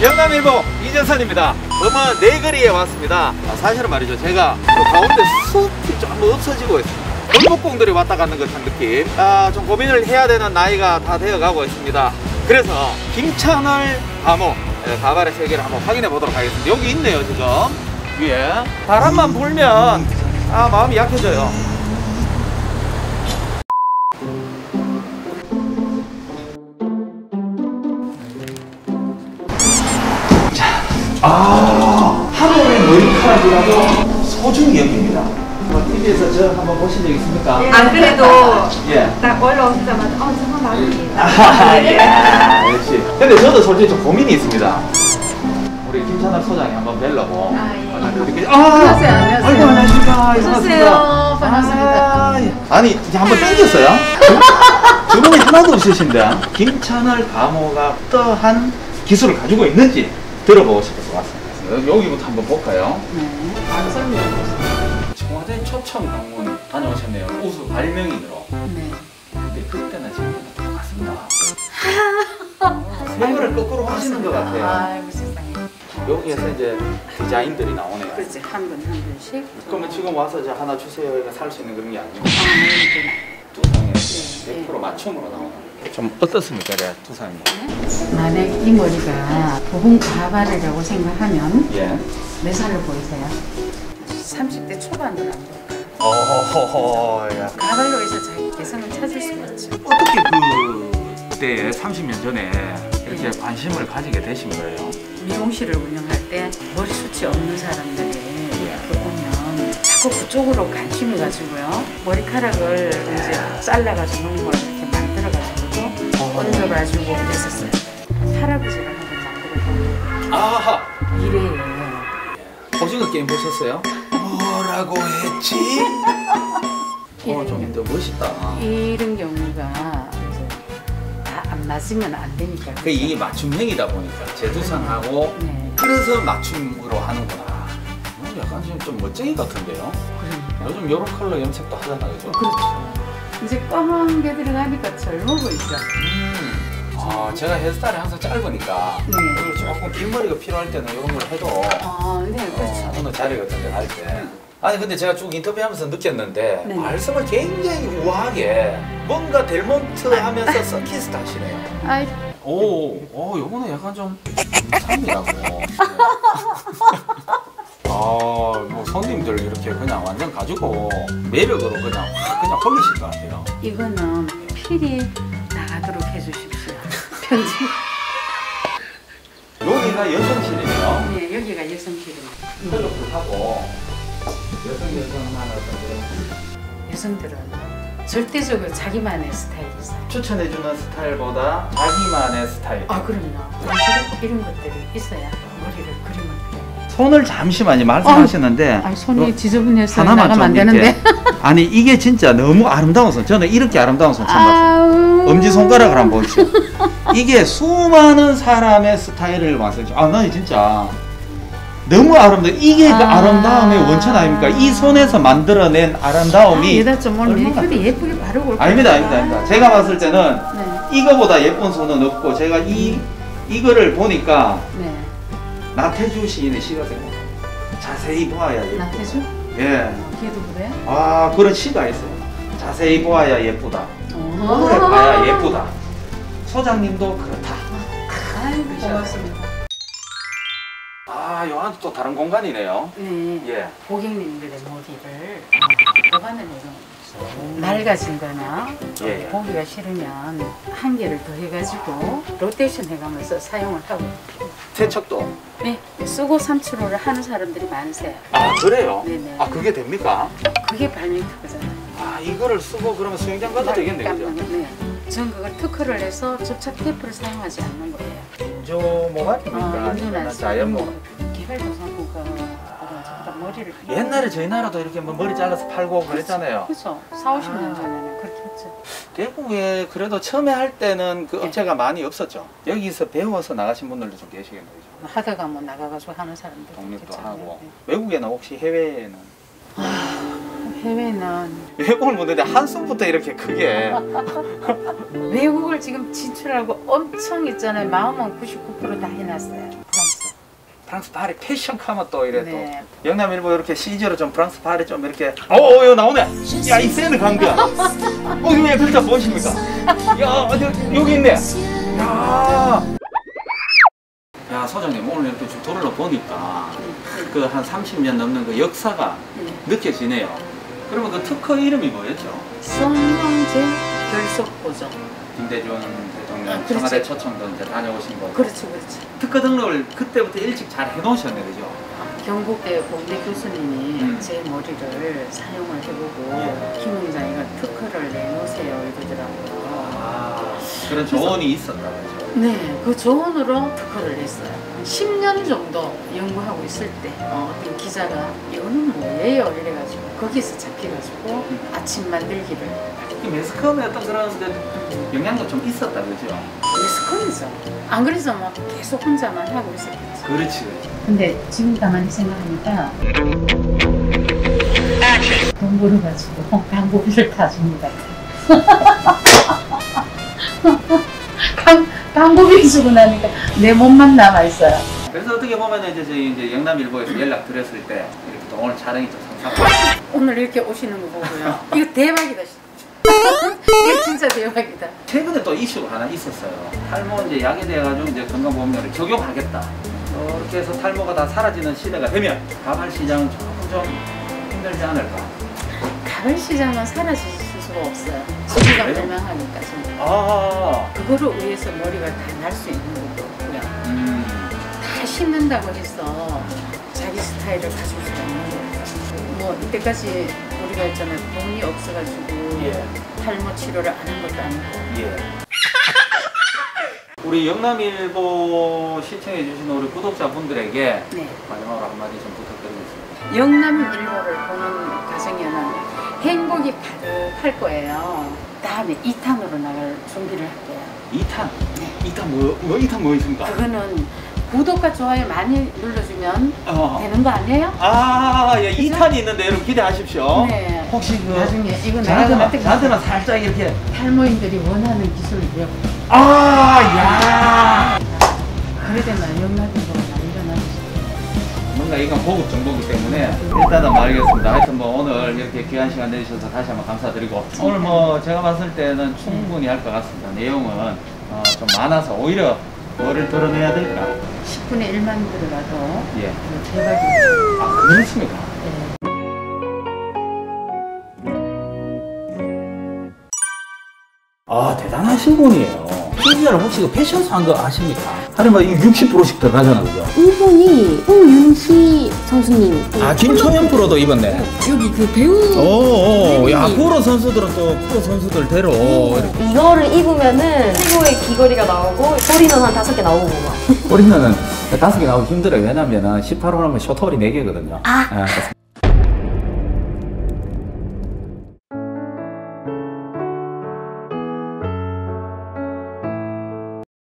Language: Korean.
영남일보 이재선입니다. 엄마 내거리에 왔습니다. 사실은 말이죠, 제가 가운데 숲이 좀 없어지고 있습니다. 골목공들이 왔다 가는 것 같은 느낌. 좀 고민을 해야 되는 나이가 다 되어가고 있습니다. 그래서 김찬월 감호 가발의 세계를 한번 확인해 보도록 하겠습니다. 여기 있네요. 지금 위에 바람만 불면 마음이 약해져요. 하늘의 머리카락이라도 소중히 여깁니다. TV에서 저 한번 보신 적 있습니까? 예. 안 그래도 예. 딱 올라오시자마자 정말 많이 역시. 근데 저도 솔직히 좀 고민이 있습니다. 우리 김찬월 소장이 한번 뵈려고. 예. 안녕하세요. 아이고, 안녕하십니까. 안녕하세요. 반갑습니다. 아니 한번 땡겼어요? 주문이 하나도 없으신데 김찬월 감호가 어떠한 기술을 가지고 있는지 들어보고 싶어서 왔습니다. 여기부터 한번 볼까요? 네. 바로 설명해보겠습니다. 청와대 초청 방문 다녀오셨네요. 우수 발명인으로. 네. 근데 그때나 지금이나 똑같습니다. 생각을 거꾸로 하시는 것 같아요. 아이고 세상에. 여기에서 이제 디자인들이 나오네요. 그렇지. 한 분 한 분씩. 그러면 지금 와서 이제 하나 주세요 해서 살 수 있는 그런 게 아니고 두상에 100% 맞춤으로 나오네요. 좀 어떻습니까, 투사님? 만약 이 머리가 보험 가발이라고 생각하면 예. 몇 살로 보이세요? 30대 초반으로 안 보여요. 가발로 해서 자기 개성을 찾을 수가 있죠. 어떻게 그때 30년 전에 이렇게 예. 관심을 가지게 되신 거예요? 미용실을 운영할 때 머리숱이 없는 사람들이 예. 보면 자꾸 그쪽으로 관심을 가지고요. 머리카락을 이제 잘라가지고 하는 거예요. 얹어가지고 했었어요. 할아버지가 한번 아하! 이래요. 오징어 게임 보셨어요? 뭐라고 했지? 좀 더 멋있다. 이런 경우가 이제 다 안 맞으면 안 되니까. 그 이게 맞춤형이다 보니까 제두상하고 네. 그래서 맞춤으로 하는구나. 약간 지금 좀 멋쟁이 같은데요? 그러니까. 요즘 여러 컬러 염색도 하잖아요, 그죠? 그렇죠. 이제 검은 게 들어가니까 젊어 보이죠. 제가 헤어스타일이 항상 짧으니까 네. 조금 긴 머리가 필요할 때는 이런 걸 해도 네, 그렇죠. 오늘 자리 같은 데 갈 때 아니 근데 제가 쭉 인터뷰하면서 느꼈는데 네. 말씀을 굉장히 우아하게 뭔가 델몬트 하면서 서키스트 하시네요. 오, 요거는 약간 좀 참이라고. 뭐 손님들 이렇게 그냥 완전 가지고 매력으로 그냥 홀리실 것 같아요. 이거는 필히 나가도록 해주십시오. 편집. 여기가 여성실이에요? 네, 여기가 여성실이에요. 하고 여성들은 절대적으로 자기만의 스타일이 있어요. 추천해주는 스타일보다 자기만의 스타일. 그럼요. 이런 것들이 있어야 머리를 그리면 돼요. 손을 잠시만요. 말씀하시는데 손이 지저분해서 나가면 안 되는데 아니 이게 진짜 너무 아름다운 손. 저는 이렇게 아름다운 손 처음 봤어요. 엄지손가락을 한번 보시죠. 이게 수많은 사람의 스타일을 완성시켜. 난 진짜 너무 아름다워. 이게 그 아름다움의 원천 아닙니까? 이 손에서 만들어낸 아름다움이 얘다 좀 오늘 예쁘게 예쁘게 바르고 올까요? 아닙니다. 제가 봤을 때는 네. 이거보다 예쁜 손은 없고 제가 이거를 보니까 네. 나태주 시인의 시가 생각나요. 자세히 보아야 예쁘다. 나태주? 예. 걔도 그래요? 그런 시가 있어요. 자세히 보아야 예쁘다. 오래 봐야 예쁘다. 소장님도 그렇다. 고맙습니다. 요한도 또 다른 공간이네요. 네. 예. 고객님들의 머리를 보관을 해요. 낡아진 거나 보기가 싫으면 한 개를 더 해가지고 로테이션 해가면서 사용을 하고 세척도? 네. 쓰고 삼출호를 하는 사람들이 많으세요. 그래요? 네네. 그게 됩니까? 그게 발명특허잖아요. 이거를 쓰고 그러면 수영장 가도 되겠네요. 네. 전 그걸 특허를 해서 접착 테이프를 사용하지 않는 거예요. 인조모발입니까? 인조나 자연모발. 개발도상국가 머리를 옛날에 저희 나라도 이렇게 뭐 머리 잘라서 팔고 그랬잖아요. 그렇죠. 40, 50년 전에는 그렇게 했죠. 대구에 그래도 처음에 할 때는 그 업체가 많이 없었죠. 여기서 배워서 나가신 분들도 좀 계시겠네요. 하다가 뭐 나가가지고 하는 사람들 독립도 하고. 외국에는 혹시 해외에는? 해외는 외국을 못 했는데 한숨부터 이렇게 크게 외국을 지금 진출하고 엄청 있잖아요. 마음은 99% 다 해놨어요. 프랑스 파리 패션 카마 또 이래 네. 또 영남일보 이렇게 CG로 좀 프랑스 파리 좀 이렇게 어어 나오네. 야 이 세는 강비야. 이거 글자 무엇입니까? 야 여기 있네. 야 소장님 오늘 이렇게 주토를 보니까 그 한 30년 넘는 그 역사가 느껴지네요. 그러면 그 특허 이름이 뭐였죠? 성형제 결석 보정. 김대중 대통령 청와대 초청도 이제 다녀오신 거고. 그렇죠, 그렇죠. 특허 등록을 그때부터 일찍 잘 해놓으셨네, 그죠? 경북대 공대 교수님이 제 머리를 사용을 해보고 예. 김웅장 이거 특허를 내놓으세요 이러더라고요. 아, 그런 조언이 있었나 보죠. 네, 그 조언으로 특허를 냈어요. 10년 정도 연구하고 있을 때 어떤 기자가 이거는 뭐예요? 이래가지고 거기서 잡혀가지고 아침 만들기를 매스컴에 어떤 그런 영향력 좀 있었다 그죠? 매스컴이죠. 안 그래서 막 계속 혼자만 하고 있었겠지. 그렇지. 근데 지금 가만히 생각하니까 돈 벌어가지고 광고비를 다 줍니다. 방법이 주고 나니까 내 몸만 남아있어요. 그래서 어떻게 보면 이제 저희 이제 영남일보에서 연락드렸을 때 이렇게 또 오늘 촬영이 좀 상상하고 오늘 이렇게 오시는 거 보고요. 이거 대박이다. 이거 진짜 대박이다. 최근에 또 이슈가 하나 있었어요. 탈모 이제 약에 대해가지고 이제 건강보험료를 적용하겠다. 이렇게 해서 탈모가 다 사라지는 시대가 되면 가발시장은 조금 좀 힘들지 않을까. 가발시장은 사라지지. 없어요. 소비가 불명하니까 지금. 아 그거를 위해서 머리가 다 날 수 있는 것도 없고요. 다 심는다고 해서 자기 스타일을 가져올 수가 없는 거예요. 뭐 이때까지 우리가 있잖아요. 돈이 없어가지고 예. 탈모 치료를 안 한 것도 아니고. 예. 우리 영남일보 시청해주신 우리 구독자분들에게 네. 마지막으로 한마디 좀 부탁드리겠습니다. 영남일보를 보는 가정에는 행복이 가득할 거예요. 다음에 2탄으로 나갈 준비를 할게요. 2탄? 네. 2탄 뭐 2탄 뭐 있습니까? 그거는 구독과 좋아요 많이 눌러주면 되는 거 아니에요? 아, 예, 2탄이 있는데 여러분 기대하십시오. 네. 혹시 그 나중에 이거 나한테만 살짝 이렇게 탈모인들이 원하는 기술이요. 아, 야. 그래도 나 영남일보가 일어나지. 뭔가 이건 고급 정보기 때문에 일단은 말겠습니다. 하여튼 뭐 오늘 이렇게 귀한 시간 내주셔서 다시 한번 감사드리고 오늘 뭐 제가 봤을 때는 충분히 할 것 같습니다. 내용은 좀 많아서 오히려 뭐를 드러내야 될까? 10분의 1만 들어가도 예. 대박이에요. 아 그렇습니까? 네. 아 대단하신 분이에요. CG를 혹시 그 패션쇼 한 거 아십니까? 하루에 60%씩 들어가잖아, 그죠? 이분이 홍윤희 선수님. 아, 김초현 프로도 입었네. 여기 그 배우. 오, 야, 프로 선수들은 또 프로 선수들 대로. 이거를 입으면은 최고의 귀걸이가 나오고, 꼬리는 한 5개 나오고. 꼬리는 5개 나오기 힘들어요. 왜냐면은 18호라면 셔터홀이 4개거든요. 아. 네.